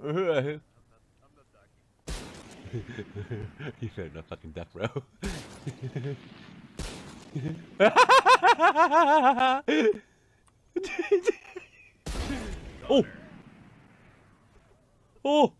I'm not ducking. You better not fucking duck, bro. Oh! Oh!